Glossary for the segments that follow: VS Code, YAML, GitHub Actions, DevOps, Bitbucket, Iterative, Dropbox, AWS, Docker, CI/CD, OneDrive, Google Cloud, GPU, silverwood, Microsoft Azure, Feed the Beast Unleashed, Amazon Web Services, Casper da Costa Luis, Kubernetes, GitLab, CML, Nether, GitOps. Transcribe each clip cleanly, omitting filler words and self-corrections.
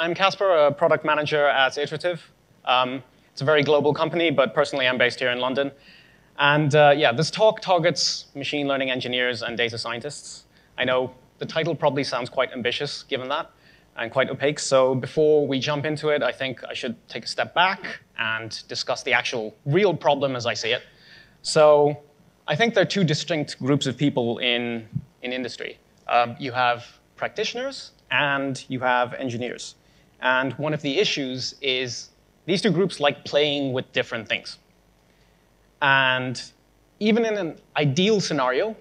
I'm Casper, a product manager at Iterative. It's a very global company, but personally I'm based here in London. And yeah, this talk targets machine learning engineers and data scientists. I know the title probably sounds quite ambitious given that, and quite opaque. So before we jump into it, I think I should take a step back and discuss the actual real problem as I see it. So I think there are two distinct groups of people in industry. You have practitioners and you have engineers. And one of the issues is these two groups like playing with different things. And even in an ideal scenario,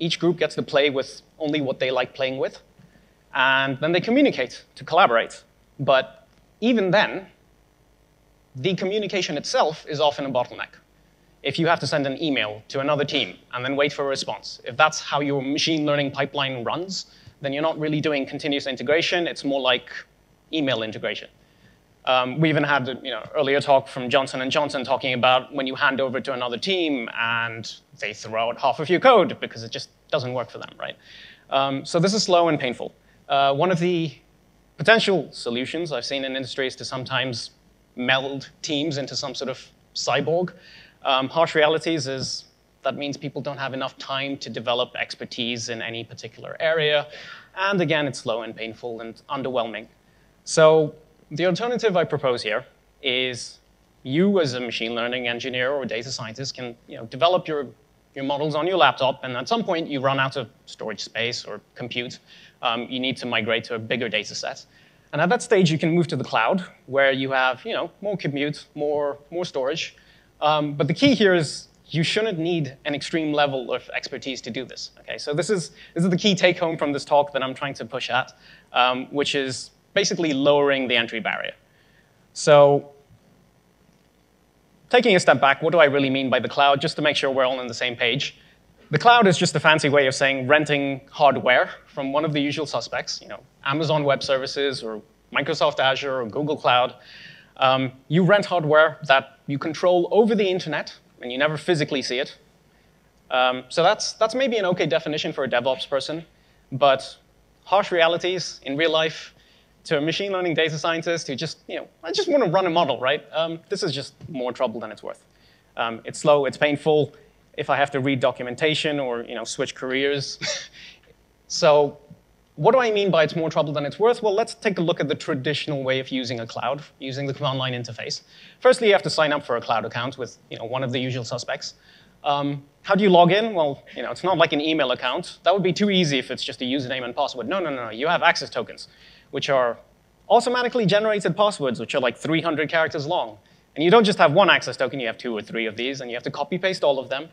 each group gets to play with only what they like playing with. And then they communicate to collaborate. But even then, the communication itself is often a bottleneck. If you have to send an email to another team and then wait for a response, if that's how your machine learning pipeline runs, then you're not really doing continuous integration. It's more like email integration. We even had earlier talk from Johnson & Johnson talking about when you hand over to another team and they throw out half of your code because it just doesn't work for them, right? So this is slow and painful. One of the potential solutions I've seen in industry is to sometimes meld teams into some sort of cyborg. Harsh realities is that means people don't have enough time to develop expertise in any particular area. And again, it's slow and painful and underwhelming. So the alternative I propose here is you as a machine learning engineer or data scientist can develop your models on your laptop, and at some point you run out of storage space or compute. You need to migrate to a bigger data set. And at that stage, you can move to the cloud where you have more compute, more storage. But the key here is you shouldn't need an extreme level of expertise to do this. Okay, so this is the key take home from this talk that I'm trying to push at, which is basically lowering the entry barrier. So taking a step back, what do I really mean by the cloud? Just to make sure we're all on the same page. The cloud is just a fancy way of saying renting hardware from one of the usual suspects, Amazon Web Services or Microsoft Azure or Google Cloud. You rent hardware that you control over the internet and you never physically see it. So that's maybe an okay definition for a DevOps person, but harsh realities in real life to a machine learning data scientist who just, I just want to run a model, right? This is just more trouble than it's worth. It's slow, it's painful. If I have to read documentation or switch careers. So what do I mean by it's more trouble than it's worth? Well, let's take a look at the traditional way of using a cloud, using the command line interface. Firstly, you have to sign up for a cloud account with one of the usual suspects. How do you log in? Well, it's not like an email account. That would be too easy if it's just a username and password. No, no, no, no. You have access tokens, which are automatically generated passwords, which are like 300 characters long. And you don't just have one access token, you have 2 or 3 of these, and you have to copy paste all of them.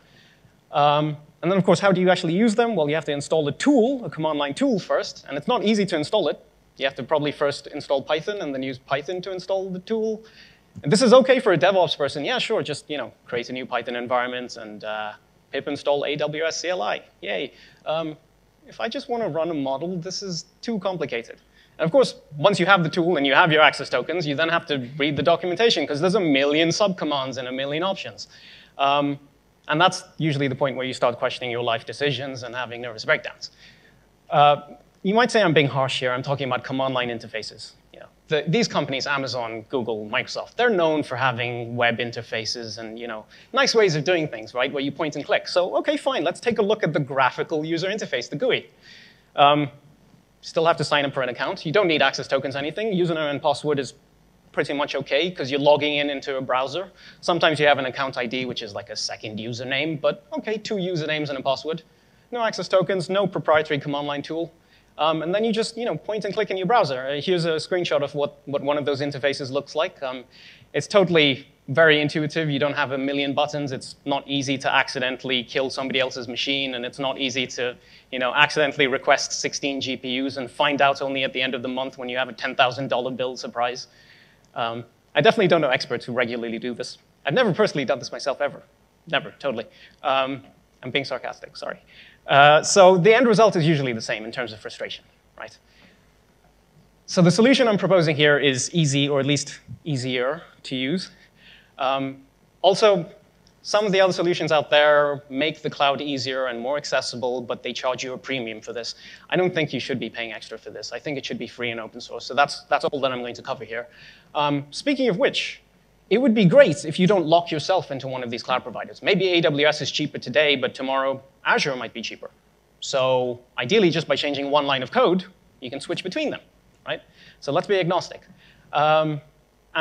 And then, of course, how do you actually use them? Well, you have to install a tool, a command line tool first, and it's not easy to install it. You have to probably first install Python and then use Python to install the tool. And this is okay for a DevOps person. Yeah, sure, just create a new Python environment and pip install AWS CLI, yay. If I just want to run a model, this is too complicated. And of course, once you have the tool and you have your access tokens, you then have to read the documentation because there's a million subcommands and a million options. And that's usually the point where you start questioning your life decisions and having nervous breakdowns. You might say I'm being harsh here. I'm talking about command line interfaces. These companies, Amazon, Google, Microsoft, they're known for having web interfaces and nice ways of doing things, right, where you point and click. So okay, fine, let's take a look at the graphical user interface, the GUI. Still have to sign up for an account. You don't need access tokens or anything. Username and password is pretty much okay because you're logging in into a browser. Sometimes you have an account ID, which is like a second username, but okay, 2 usernames and a password. No access tokens, no proprietary command line tool. And then you just point and click in your browser. Here's a screenshot of what one of those interfaces looks like. It's totally very intuitive. You don't have a million buttons. It's not easy to accidentally kill somebody else's machine, and it's not easy to accidentally request 16 GPUs and find out only at the end of the month when you have a $10,000 bill surprise. I definitely don't know experts who regularly do this. I've never personally done this myself, ever. Never, totally. I'm being sarcastic, sorry. So the end result is usually the same in terms of frustration, right? So the solution I'm proposing here is easy, or at least easier to use. Also, Some of the other solutions out there make the cloud easier and more accessible, but they charge you a premium for this. I don't think you should be paying extra for this. I think it should be free and open source. So that's all that I'm going to cover here. Speaking of which, it would be great if you don't lock yourself into one of these cloud providers. Maybe AWS is cheaper today, but tomorrow Azure might be cheaper. So ideally, just by changing one line of code, you can switch between them, right? So let's be agnostic. And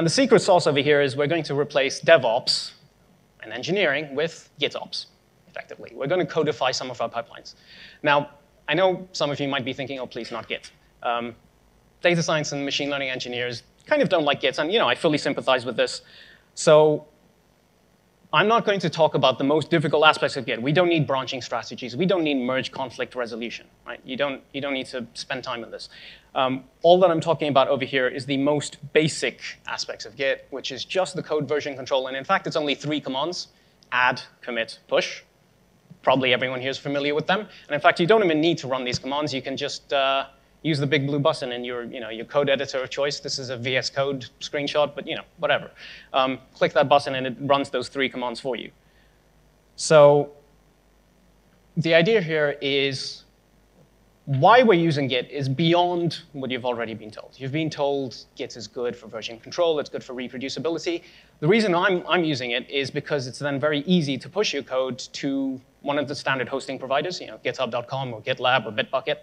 the secret sauce over here is we're going to replace DevOps and engineering with GitOps, effectively. We're going to codify some of our pipelines. Now, I know some of you might be thinking, oh, please, not Git. Data science and machine learning engineers kind of don't like Git, and I fully sympathize with this. So I'm not going to talk about the most difficult aspects of Git. We don't need branching strategies. We don't need merge conflict resolution, right? You don't need to spend time on this. All that I'm talking about over here is the most basic aspects of Git, which is just the code version control. And in fact, it's only 3 commands: add, commit, push. Probably everyone here is familiar with them. And in fact, you don't even need to run these commands. You can just use the big blue button in your, your code editor of choice. This is a VS Code screenshot, but whatever. Click that button and it runs those 3 commands for you. So the idea here is why we're using Git is beyond what you've already been told. You've been told Git is good for version control, it's good for reproducibility. The reason I'm using it is because it's then very easy to push your code to one of the standard hosting providers, github.com or GitLab or Bitbucket.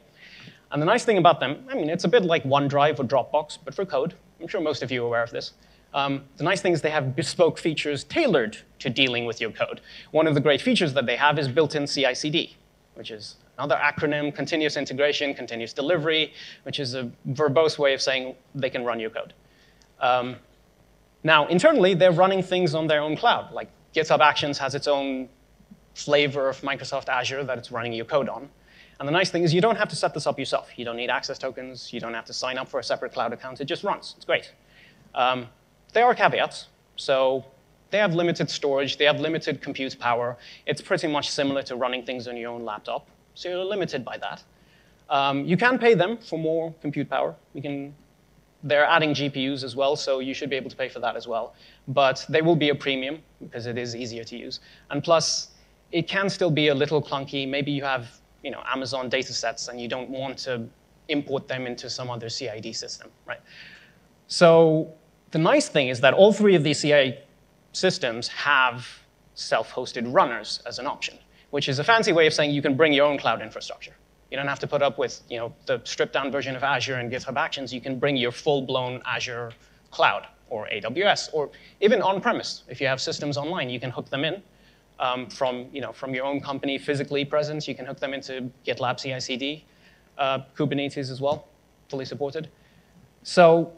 And the nice thing about them, it's a bit like OneDrive or Dropbox, but for code. I'm sure most of you are aware of this. The nice thing is they have bespoke features tailored to dealing with your code. One of the great features that they have is built-in CI/CD, which is another acronym, continuous integration, continuous delivery, which is a verbose way of saying they can run your code. Now, internally, they're running things on their own cloud. Like GitHub Actions has its own flavor of Microsoft Azure that it's running your code on. And the nice thing is you don't have to set this up yourself. You don't need access tokens. You don't have to sign up for a separate cloud account. It just runs. It's great. There are caveats. So they have limited storage. They have limited compute power. It's pretty much similar to running things on your own laptop. So you're limited by that. You can pay them for more compute power. They're adding GPUs as well, so you should be able to pay for that as well. But they will be a premium because it is easier to use. And plus, it can still be a little clunky. Maybe you have Amazon data sets, and you don't want to import them into some other CID system, right? So the nice thing is that all 3 of these CI systems have self-hosted runners as an option, which is a fancy way of saying you can bring your own cloud infrastructure. You don't have to put up with the stripped-down version of Azure and GitHub Actions. You can bring your full-blown Azure cloud or AWS or even on-premise. If you have systems online, you can hook them in. From your own company physically present, you can hook them into GitLab CI/CD, Kubernetes as well, fully supported. So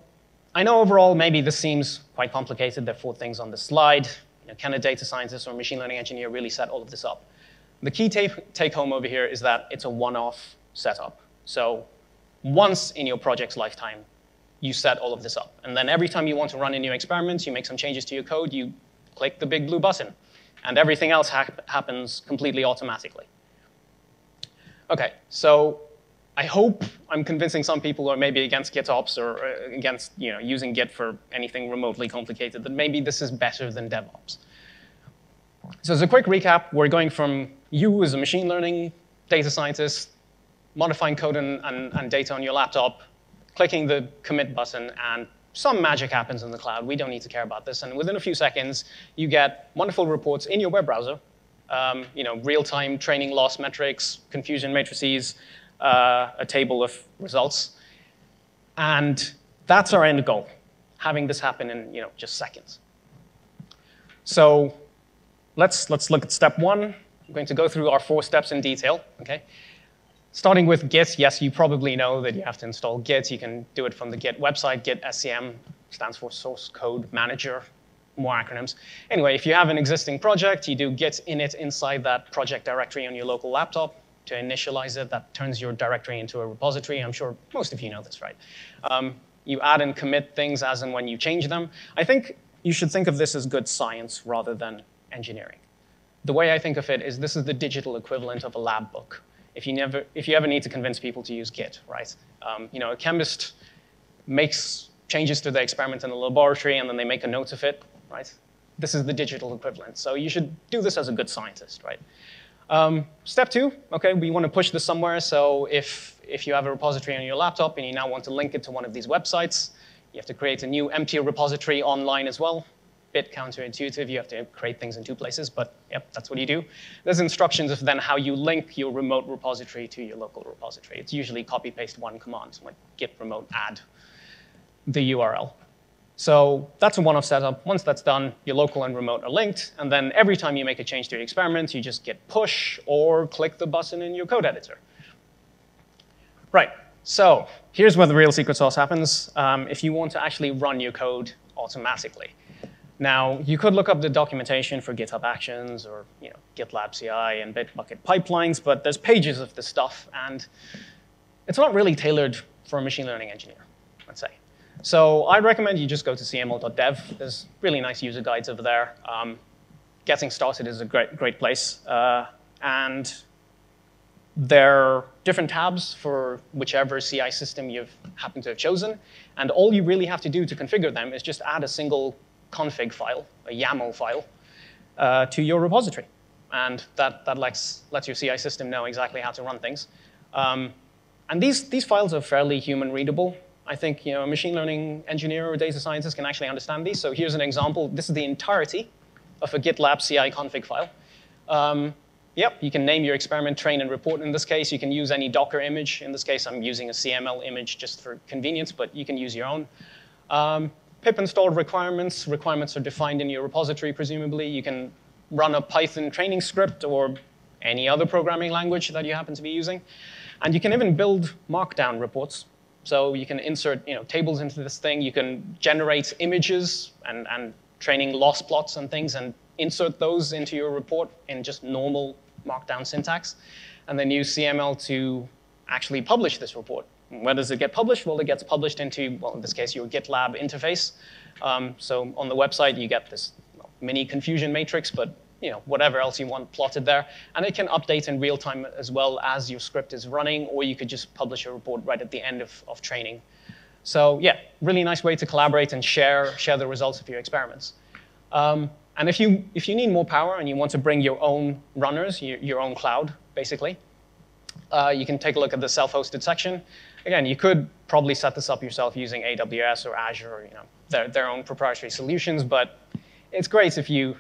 I know overall maybe this seems quite complicated. There are 4 things on the slide. Can a data scientist or machine learning engineer really set all of this up? The key take home over here is that it's a one-off setup. So once in your project's lifetime, you set all of this up. And then every time you want to run a new experiment, you make some changes to your code, you click the big blue button. And everything else happens completely automatically. OK, so I hope I'm convincing some people who are maybe against GitOps or against using Git for anything remotely complicated that maybe this is better than DevOps. So as a quick recap, we're going from you as a machine learning data scientist, modifying code and data on your laptop, clicking the commit button, and some magic happens in the cloud. We don't need to care about this. And within a few seconds, you get wonderful reports in your web browser, real-time training loss metrics, confusion matrices, a table of results. And that's our end goal, having this happen in just seconds. So let's look at step 1. I'm going to go through our 4 steps in detail, OK? Starting with Git, yes, you probably know that you have to install Git. You can do it from the Git website. Git SCM stands for Source Code Manager, more acronyms. Anyway, if you have an existing project, you do Git init inside that project directory on your local laptop to initialize it. That turns your directory into a repository. I'm sure most of you know this, right? You add and commit things as and when you change them. I think you should think of this as good science rather than engineering. The way I think of it is this is the digital equivalent of a lab book. If you ever need to convince people to use Git, right? A chemist makes changes to their experiment in the laboratory, and then they make a note of it, right? this is the digital equivalent. So you should do this as a good scientist, right? Step two, okay, we want to push this somewhere. So if you have a repository on your laptop and you now want to link it to one of these websites, you have to create a new empty repository online as well. Bit counterintuitive, you have to create things in two places, but yep, that's what you do. There's instructions of then how you link your remote repository to your local repository. It's usually copy paste one command, like git remote add the URL. So that's a one-off setup. Once that's done, your local and remote are linked, and then every time you make a change to your experiment, you just get push or click the button in your code editor. Right, so here's where the real secret sauce happens. If you want to actually run your code automatically. Now, you could look up the documentation for GitHub Actions or GitLab CI and Bitbucket pipelines, but there's pages of this stuff, and it's not really tailored for a machine learning engineer, let's say. So I'd recommend you just go to cml.dev. There's really nice user guides over there. Getting started is a great place. And there are different tabs for whichever CI system you happen to have chosen. And all you really have to do to configure them is just add a single config file, a YAML file, to your repository. And that lets your CI system know exactly how to run things. And these files are fairly human readable. I think a machine learning engineer or data scientist can actually understand these. So here's an example. This is the entirety of a GitLab CI config file. Yep, you can name your experiment, train, and report in this case. You can use any Docker image. In this case, I'm using a CML image just for convenience, but you can use your own. Pip install requirements. Requirements are defined in your repository, presumably. You can run a Python training script or any other programming language that you happen to be using. And you can even build markdown reports. So you can insert tables into this thing. You can generate images and training loss plots and things and insert those into your report in just normal markdown syntax. And then use CML to actually publish this report. Where does it get published? Well, it gets published into, well, in this case, your GitLab interface. So on the website, you get this mini confusion matrix, but whatever else you want plotted there. And it can update in real time as well as your script is running, or you could just publish a report right at the end of training. So yeah, really nice way to collaborate and share the results of your experiments. And if you need more power and you want to bring your own runners, your own cloud, basically, you can take a look at the self-hosted section. Again, you could probably set this up yourself using AWS or Azure, or their own proprietary solutions. But it's great if you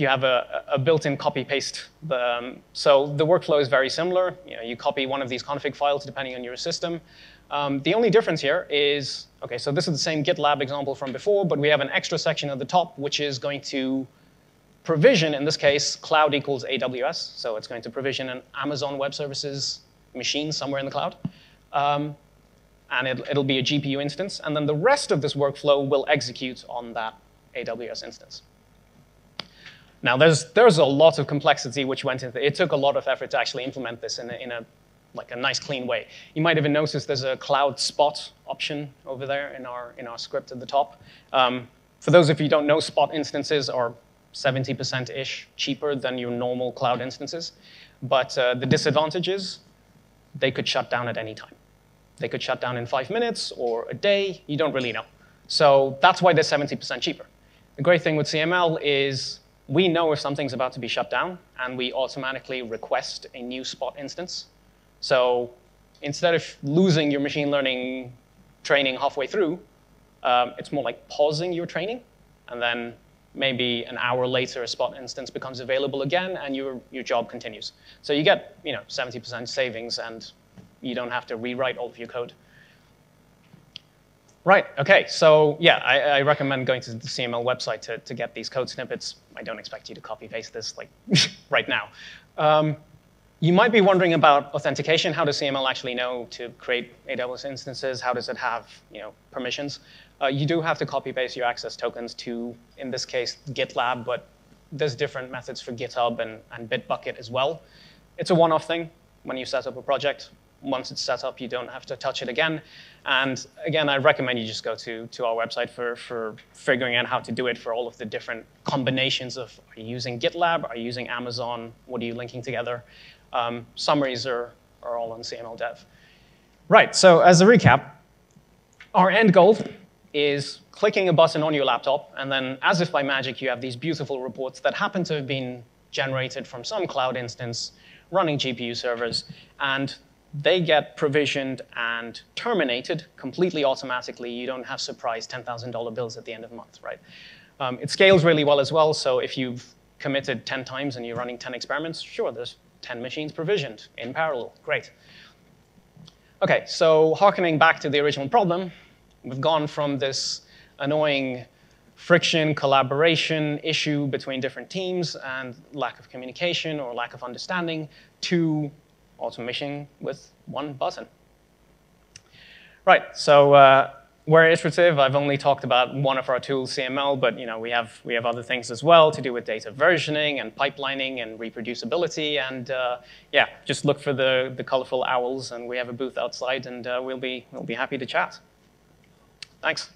have a built-in copy-paste. So the workflow is very similar. You copy one of these config files depending on your system. The only difference here is, okay, so this is the same GitLab example from before, but we have an extra section at the top which is going to provision, in this case, cloud equals AWS. So it's going to provision an Amazon Web Services machine somewhere in the cloud. And it'll be a GPU instance. And then the rest of this workflow will execute on that AWS instance. Now, there's a lot of complexity which went into it. It took a lot of effort to actually implement this in a nice, clean way. You might even notice there's a cloud spot option over there in our script at the top. For those of you who don't know, spot instances are 70%-ish cheaper than your normal cloud instances. But the disadvantage is they could shut down at any time. They could shut down in 5 minutes or a day. You don't really know. So that's why they're 70% cheaper. The great thing with CML is we know if something's about to be shut down, and we automatically request a new spot instance. So instead of losing your machine learning training halfway through, it's more like pausing your training, and then maybe an hour later, a spot instance becomes available again, and your job continues. So you get 70% savings, and you don't have to rewrite all of your code. Right, OK, so yeah, I recommend going to the CML website to get these code snippets. I don't expect you to copy-paste this right now. You might be wondering about authentication. How does CML actually know to create AWS instances? How does it have permissions? You do have to copy-paste your access tokens to, in this case, GitLab, but there's different methods for GitHub and Bitbucket as well. It's a one-off thing when you set up a project. Once it's set up, you don't have to touch it again. And again, I recommend you just go to our website for figuring out how to do it for all of the different combinations of, are you using GitLab? Are you using Amazon? What are you linking together? Summaries are all on CML Dev. Right, so as a recap, our end goal is clicking a button on your laptop, and then as if by magic, you have these beautiful reports that happen to have been generated from some cloud instance running GPU servers, and they get provisioned and terminated completely automatically. You don't have surprise $10,000 bills at the end of the month, right? It scales really well as well, so if you've committed 10 times and you're running 10 experiments, sure, there's 10 machines provisioned in parallel, great. Okay, so hearkening back to the original problem, we've gone from this annoying friction, collaboration issue between different teams and lack of communication or lack of understanding to automation with one button. Right, so we're iterative. I've only talked about one of our tools, CML, but you know, we have other things as well to do with data versioning and pipelining and reproducibility. And yeah, just look for the colorful owls, and we have a booth outside, and we'll be happy to chat. Thanks.